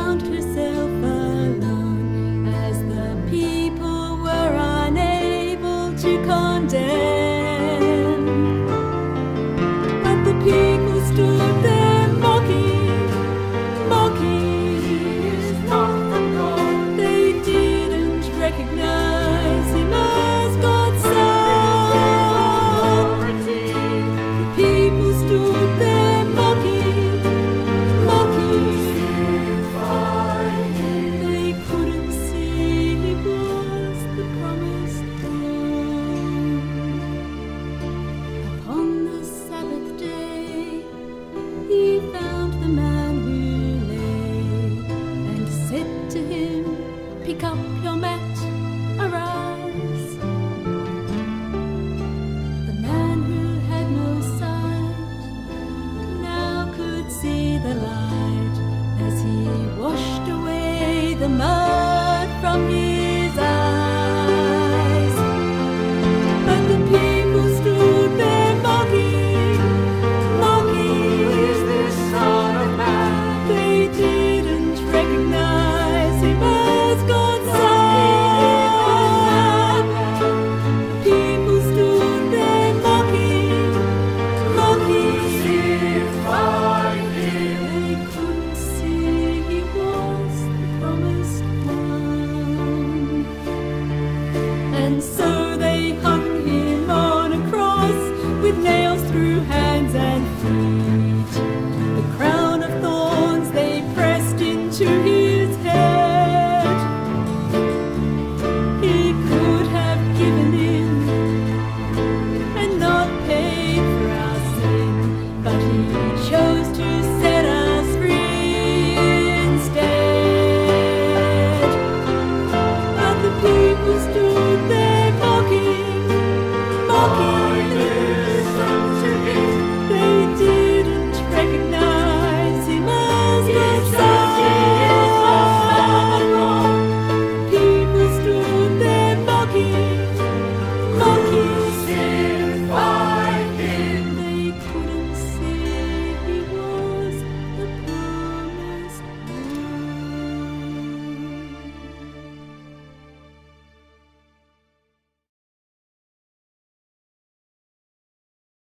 found herself alone, as the people were unable to condemn. But the people stood there mocking, mocking. He is not from God. They didn't recognize him as God's Son. The people stood there. Pick up your mat, arise. The man who had no sight now could see the light as he washed away the mud from his eyes.